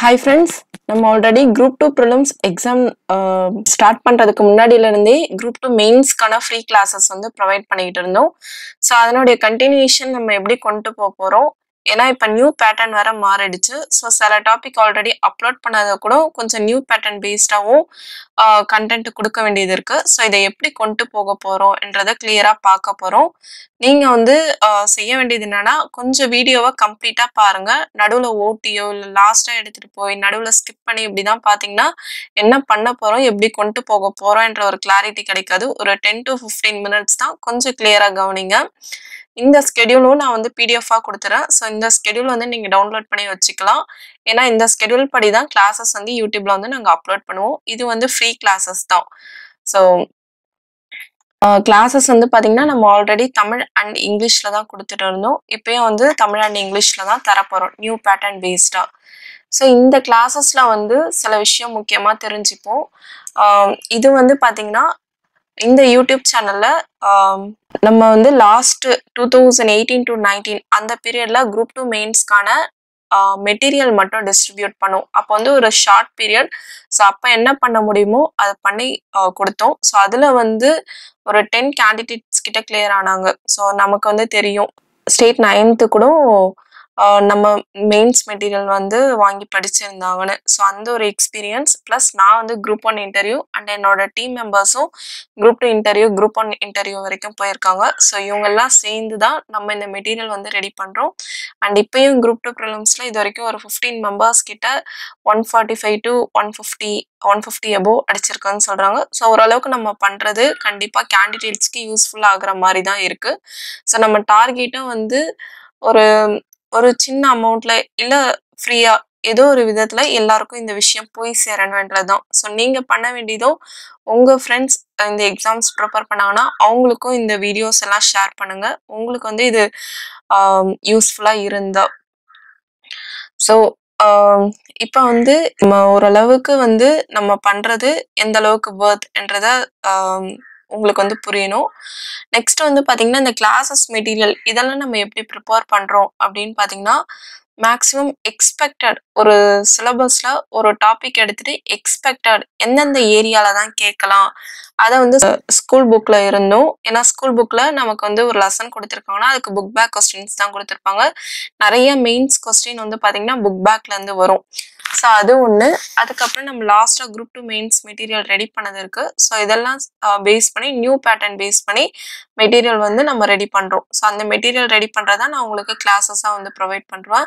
Hi friends, நம்ம already group 2 prelims exam start பண்றதுக்கு முன்னாடில இருந்தே group 2 mains கான free classes வந்து provide பண்ணிட்டு இருந்தோம். சோ அதனோட continuation நம்ம எப்படி கொண்டு போறோம்? ஏனா இப்ப நியூ pattern வர மாறிடுச்சு. சோ சில டாபிக் ஆல்ரெடி அப்லோட் பண்ணாத கூட கொஞ்சம் நியூ pattern பேஸ்டாவோ content கொடுக்க வேண்டியது இருக்கு. சோ இத எப்படி கொண்டு போக போறோம்ன்றதை clear-ஆ பார்க்க போறோம். நீங்க வந்து செய்ய வேண்டியது என்னன்னா கொஞ்சம் வீடியோவை கம்ப்ளீட்டா பாருங்க நடுவுல ஓட்டியோ இல்ல லாஸ்டா எடுத்துட்டு போய் நடுவுல ஸ்கிப் பண்ணி இப்படி தான் பாத்தீங்கன்னா என்ன பண்ண போறோம் எப்படி கொண்டு போக போறோம்ன்ற ஒரு கிளாரிட்டி கிடைக்காது ஒரு 10 to 15 minutes தான் கொஞ்சம் clear-ஆ கவனிங்க இந்த ஸ்கெட்யூலோ நான் வந்து PDF-ஆ கொடுத்துறேன் சோ இந்த ஸ்கெட்யூல் வந்து நீங்க டவுன்லோட் பண்ணி வச்சுக்கலாம் ஏனா இந்த ஸ்கெட்யூல் படி தான் classes வந்து YouTube-ல வந்து நாங்க அப்லோட் பண்ணுவோம் இது வந்து free classes தான் சோ classes வந்து பாத்தீங்கன்னா நம்ம ஆல்ரெடி தமிழ் and இங்கிலீஷ்ல தான் கொடுத்துட்டு இருந்தோம் இப்போ வந்து தமிழ் and இங்கிலீஷ்ல தான் தர போறோம் நியூ pattern based-ஆ சோ இந்த classes-ல வந்து சில விஷயம் முக்கியமா தெரிஞ்சிப்போம் இது வந்து பாத்தீங்கன்னா இந்த YouTube channel-ல நம்ம வந்து last 2018 to 19 அந்த period-ல group 2 mains-க்கான material மட்டும் distribute பண்ணோம் அப்ப வந்து ஒரு short period சோ அப்ப என்ன பண்ண முடியுமோ அத பண்ணி கொடுத்தோம் சோ அதுல வந்து ஒரு 10 candidates கிட்ட clear ஆனாங்க சோ நமக்கு வந்து தெரியும் state 9th கூட நம்ம mains material வந்து வாங்கி படிச்சிருந்தாங்கனு சோ அந்த ஒரு experience plus நான் வந்து group 1 interview and என்னோட team members-உம் group 2 interview group 1 interview வரைக்கும் போயிருக்காங்க சோ இவங்க எல்லாம் சேர்ந்து தான் நம்ம இந்த material வந்து ரெடி பண்றோம் and இப்பயும் group 2 prelims-ல இதுவரைக்கும் ஒரு 15 members கிட்ட 145 to 150 above அடிச்சிருக்கான்னு சொல்றாங்க சோ ஓரளவுக்கு நம்ம பண்றது கண்டிப்பா candidates-க்கு யூஸ்ஃபுல் ஆகுற மாதிரி தான் இருக்கு சோ நம்ம டார்கெட்டும் வந்து ஒரு சின்ன அமௌண்ட்ல இல்ல ஃப்ரீயா ஏதோ ஒரு விதத்துல எல்லாருக்கும் இந்த விஷயம் போய் சேரணும்ன்றதுதான் சோ நீங்க பண்ண வேண்டியதோ உங்க friends இந்த एग्जाम्स ப்ரிப்பேர் பண்ணாங்கன்னா அவங்களுக்கும் இந்த வீடியோஸ் எல்லாம் ஷேர் பண்ணுங்க உங்களுக்கு வந்து இது யூஸ்ஃபுல்லா இருந்தா சோ இப்போ வந்து ஒரு அளவுக்கு வந்து நம்ம பண்றது எந்த அளவுக்கு worth-ன்றதை உங்களுக்கு வந்து புரியணும் next வந்து பாத்தீங்கன்னா இந்த classes material இதெல்லாம் நம்ம எப்படி prepare பண்றோம் அப்படிን பாத்தீங்கன்னா maximum expected ஒரு syllabusல ஒரு topic எடுத்துட்டு expected என்னென்ன ஏரியால தான் கேட்கலாம் அத வந்து school bookல இருந்தோம் ஏனா school bookல நமக்கு வந்து ஒரு lesson கொடுத்திருக்காங்கன்னா அதுக்கு book back questions தான் கொடுத்திருப்பாங்க நிறைய mains question வந்து பாத்தீங்கன்னா book backல இருந்து வரும் சோ அது ஒண்ணு அதுக்கு அப்புறம் நம்ம லாஸ்டா group 2 mains material ரெடி பண்ணது இருக்கு சோ இதெல்லாம் பேஸ் பண்ணி நியூ pattern பேஸ் பண்ணி material வந்து நம்ம ரெடி பண்றோம் சோ அந்த material ரெடி பண்றத நான் உங்களுக்கு classes-ஆ வந்து provide பண்றேன்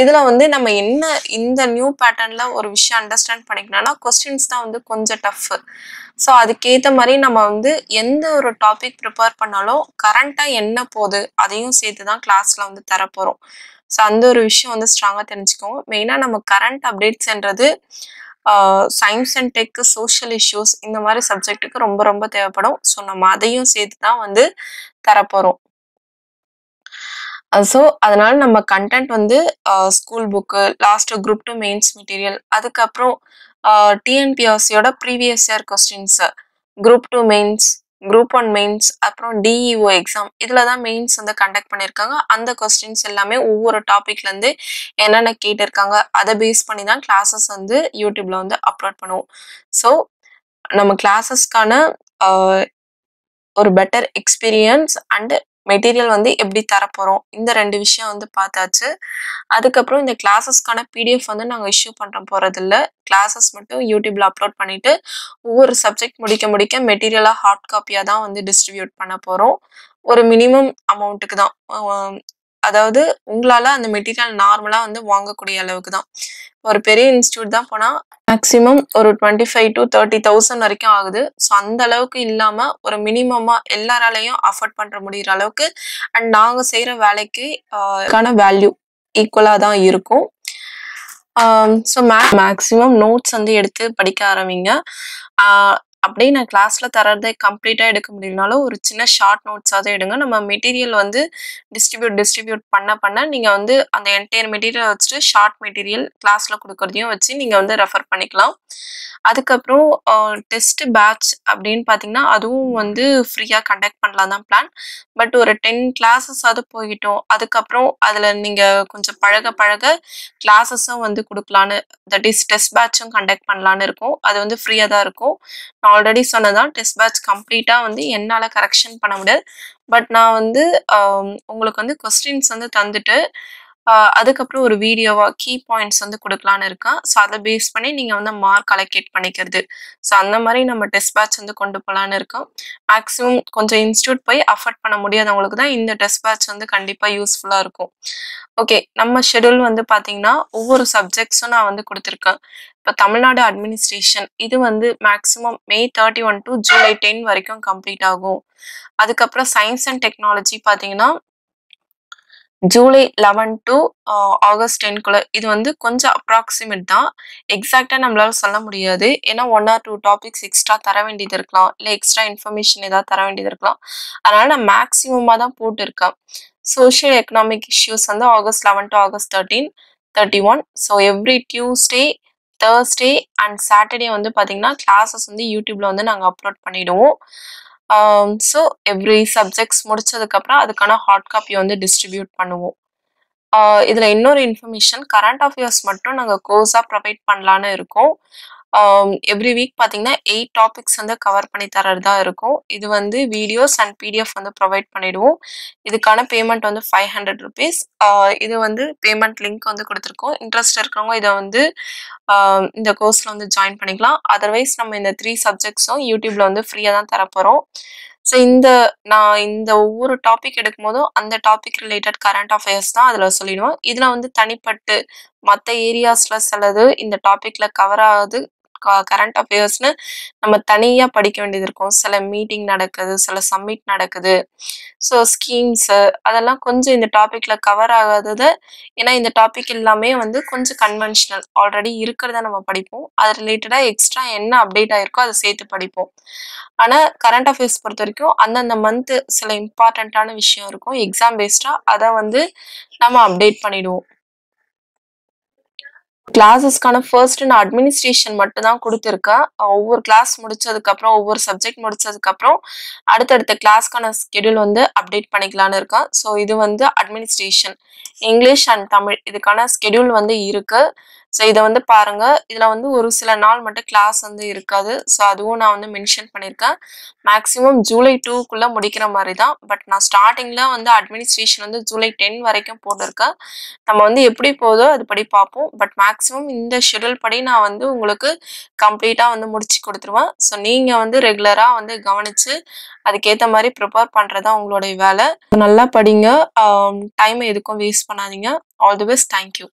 இதல வந்து நம்ம என்ன இந்த நியூ pattern-ல ஒரு விஷயம் understand பண்ணிக்கணும்னா questions தான் வந்து கொஞ்சம் tough சோ அதுக்கேத்த மாதிரி நம்ம வந்து எந்த ஒரு topic prepare பண்ணாலோ கரண்டா என்ன போகுது அதையும் சேர்த்து தான் class-ல வந்து தர போறோம் சோ அந்த ஒரு விஷயம் வந்து ஸ்ட்ராங்கா தெரிஞ்சுக்கோங்க மெயினா நம்ம கரண்ட் அப்டேட்ஸ்ன்றது science and tech social issues இந்த மாதிரி சப்ஜெக்ட்டுக்கு ரொம்ப ரொம்ப தேவைப்படும் சோ நம்ம அதையும் சேர்த்து தான் வந்து தர போறோம் சோ அதனால நம்ம கண்டென்ட் வந்து school book last group 2 mains material அதுக்கு அப்புறம் TNPSCயோட previous year questions group 2 mains group 1 mains அப்புறம் DEO exam இதல தான் mains வந்து கண்டக்ட் பண்ணிருக்காங்க அந்த क्वेश्चंस எல்லாமே ஒவ்வொரு டாபிக்ல இருந்து என்னென்ன கேட்டிருக்காங்க அத பேஸ் பண்ணி தான் classes வந்து YouTube-ல வந்து அப்லோட் பண்ணுவோம் சோ நம்ம classes-க்கான ஒரு better experience and material வந்து எப்படி தர போறோம் இந்த ரெண்டு விஷயம் வந்து பார்த்தாச்சு அதுக்கு அப்புறம் இந்த classes-க்கான PDF வந்து நாங்க இஷ்யூ பண்ண போறது இல்ல classes மட்டும் YouTube-ல அப்லோட் பண்ணிட்டு ஒவ்வொரு subject முடிக்க material-ஆ hard copy-ஆ தான் வந்து distribute பண்ண போறோம் ஒரு minimum amount-க்கு தான் அதாவது உங்களால அந்த material நார்மலா வந்து வாங்க கூடிய அளவுக்கு தான் ஒரு பெரிய இன்ஸ்டிடியூட் தான் போனா maximum ஒரு 25 to 30,000 வரைக்கும் ஆகுது சோ அந்த அளவுக்கு இல்லாம ஒரு மினிமமா எல்லாராலயும் அஃபோர்ட் பண்ற முடியற அளவுக்கு and நாங்க செய்யற வேலைக்கு கான வேல்யூ ஈக்குவலா தான் இருக்கும் சோ maximum notes வந்து எடுத்து படிக்க ஆரம்பிங்க அப்படியே நான் கிளாஸ்ல தரறதை கம்ப்ளீட்டா எடுக்க முடியலனால ஒரு சின்ன ஷார்ட் நோட்ஸாவே எடுங்க. நம்ம மெட்டீரியல் வந்து டிஸ்ட்ரிபியூட் பண்ண பண்ண நீங்க வந்து அந்த என்டையர் மெட்டீரியல் வச்சிட்டு ஷார்ட் மெட்டீரியல் கிளாஸ்ல கொடுக்கறதையும் வச்சு நீங்க வந்து ரெஃபர் பண்ணிக்கலாம். அதுக்கு அப்புறம் டெஸ்ட் பேட்ச் அப்படினு பாத்தீங்கன்னா அதுவும் வந்து ஃப்ரீயா கண்டக்ட் பண்ணலாம் தான் பிளான். பட் ஒரு 10 கிளாसेस அது போயிட்டோம். அதுக்கு அப்புறம் அதுல நீங்க கொஞ்சம் பழக கிளாसेसம் வந்து கொடுக்கலாம்னு தட் இஸ் டெஸ்ட் பேட்சும் கண்டக்ட் பண்ணலாம்னு இருக்கும். அது வந்து ஃப்ரீயா தான் இருக்கும். நான் ஆல்ரெடி சொன்னதான் டெஸ்ட் பேட்ச் கம்ப்ளீட்டா வந்து என்னால கரெக்ஷன் பண்ண முடியாது. பட் நான் வந்து உங்களுக்கு வந்து क्वेश्चंस வந்து தந்துட்டு அதுக்கப்புறம் ஒரு வீடியோவா கீ பாயிண்ட்ஸ் வந்து கொடுக்கலாம்னு இருக்கேன். ஸோ அதை பேஸ் பண்ணி நீங்கள் வந்து மார்க் அலோகேட் பண்ணிக்கிறது. ஸோ அந்த மாதிரி நம்ம டெஸ்ட் பேட்ச் வந்து கொண்டு போகலான்னு இருக்கோம். மேக்ஸிமம் கொஞ்சம் இன்ஸ்டியூட் போய் அஃபோர்ட் பண்ண முடியாதவங்களுக்கு தான் இந்த டெஸ்ட் பேட்ச் வந்து கண்டிப்பாக யூஸ்ஃபுல்லாக இருக்கும். ஓகே, நம்ம ஷெடியூல் வந்து பார்த்தீங்கன்னா ஒவ்வொரு சப்ஜெக்ட்ஸும் நான் வந்து கொடுத்துருக்கேன். இப்போ தமிழ்நாடு அட்மினிஸ்ட்ரேஷன் இது வந்து மேக்ஸிமம் May 31 டு July 10 வரைக்கும் கம்ப்ளீட் ஆகும். அதுக்கப்புறம் சயின்ஸ் அண்ட் டெக்னாலஜி பார்த்தீங்கன்னா July 11 டு August 10 இது வந்து கொஞ்சம் அப்ராக்சிமேட் தான். எக்ஸாக்டா நம்மளால சொல்ல முடியாது. ஏன்னா 1 or 2 டாபிக்ஸ் எக்ஸ்ட்ரா தர வேண்டியது இருக்கலாம், இல்லை எக்ஸ்ட்ரா இன்ஃபர்மேஷன் ஏதாவது தர வேண்டியது இருக்கலாம். அதனால நான் மேக்ஸிமமாக தான் போட்டிருக்கேன். சோஷியல் எக்கனாமிக் இஷ்யூஸ் வந்து August 11 to August 31. So every Tuesday Thursday and Saturday வந்து பார்த்தீங்கன்னா கிளாஸஸ் வந்து யூடியூப்ல வந்து நாங்கள் அப்லோட் பண்ணிடுவோம். ஸோ எவ்ரி சப்ஜெக்ட்ஸ் முடிச்சதுக்கப்புறம் அதுக்கான ஹார்ட் காப்பி வந்து டிஸ்ட்ரிபியூட் பண்ணுவோம். இதில் இன்னொரு இன்ஃபர்மேஷன், கரண்ட் அஃபேர்ஸ் மட்டும் நாங்கள் கோர்ஸாக ப்ரொவைட் பண்ணலான்னு இருக்கோம். எவ்ரி வீக் பார்த்தீங்கன்னா 8 டாபிக்ஸ் வந்து கவர் பண்ணி தரதா இருக்கும். இது வந்து வீடியோஸ் அண்ட் PDF வந்து ப்ரொவைட் பண்ணிடுவோம். இதுக்கான பேமெண்ட் வந்து ₹500. இது வந்து பேமெண்ட் லிங்க் வந்து கொடுத்துருக்கோம். இன்ட்ரெஸ்ட் இருக்கிறவங்க இதை வந்து இந்த கோர்ஸில் வந்து ஜாயின் பண்ணிக்கலாம். அதர்வைஸ் நம்ம இந்த 3 சப்ஜெக்ட்ஸும் யூடியூப்ல வந்து ஃப்ரீயாக தான் தரப்போகிறோம். ஸோ நான் இந்த ஒவ்வொரு டாபிக் எடுக்கும் போதும் அந்த டாபிக் ரிலேட்டட் கரண்ட் அஃபேர்ஸ் தான் அதில் சொல்லிடுவோம். இதில் வந்து தனிப்பட்டு மற்ற ஏரியாஸில் சிலது இந்த டாப்பிக்கில் கவர் ஆகுது. கரண்ட் அஃபேர்ஸ்னு நம்ம தனியாக படிக்க வேண்டியது இருக்கும். சில மீட்டிங் நடக்குது, சில சம்மிட் நடக்குது. ஸோ ஸ்கீம்ஸு அதெல்லாம் கொஞ்சம் இந்த டாப்பிக்கில் கவர் ஆகாதது. ஏன்னா இந்த டாபிக் எல்லாமே வந்து கொஞ்சம் கன்வென்ஷனல் ஆல்ரெடி இருக்கிறத நம்ம படிப்போம். அது ரிலேட்டடாக எக்ஸ்ட்ரா என்ன அப்டேட் ஆகிருக்கோ அதை சேர்த்து படிப்போம். ஆனால் கரண்ட் அஃபேர்ஸ் பொறுத்த வரைக்கும் அந்தந்த மந்த்து சில இம்பார்ட்டண்ட்டான விஷயம் இருக்கும். எக்ஸாம் பேஸ்டாக அதை வந்து நம்ம அப்டேட் பண்ணிடுவோம். கிளாஸஸ்க்கான ஃபர்ஸ்ட் நான் அட்மினிஸ்ட்ரேஷன் மட்டும் தான் கொடுத்துருக்கேன். ஒவ்வொரு கிளாஸ் முடிச்சதுக்கப்புறம் ஒவ்வொரு சப்ஜெக்ட் முடிச்சதுக்கப்புறம் அடுத்தடுத்த கிளாஸ்க்கான ஸ்கெடியூல் வந்து அப்டேட் பண்ணிக்கலான்னு இருக்கேன். ஸோ இது வந்து அட்மினிஸ்ட்ரேஷன் இங்கிலீஷ் அண்ட் தமிழ் இதுக்கான ஸ்கெடியூல் வந்து இருக்கு. ஸோ இதை வந்து பாருங்க. இதுல வந்து ஒரு சில நாள் மட்டும் கிளாஸ் வந்து இருக்காது. ஸோ அதுவும் நான் வந்து மென்ஷன் பண்ணியிருக்கேன். மேக்ஸிமம் July 2 முடிக்கிற மாதிரி தான். பட் நான் ஸ்டார்டிங்ல வந்து அட்மினிஸ்ட்ரேஷன் வந்து July 10 வரைக்கும் போட்டிருக்கேன். நம்ம வந்து எப்படி போதோ அது படி பார்ப்போம். பட் மேக்ஸிமம் இந்த ஷெடியூல் படி நான் வந்து உங்களுக்கு கம்ப்ளீட்டா வந்து முடிச்சு கொடுத்துருவேன். ஸோ நீங்க வந்து ரெகுலரா வந்து கவனிச்சு அதுக்கேற்ற மாதிரி ப்ரிப்பேர் பண்றதா உங்களுடைய வேலை. நல்லா படிங்க. டைம் எதுக்கும் வேஸ்ட் பண்ணாதீங்க. All the best. தேங்க்யூ.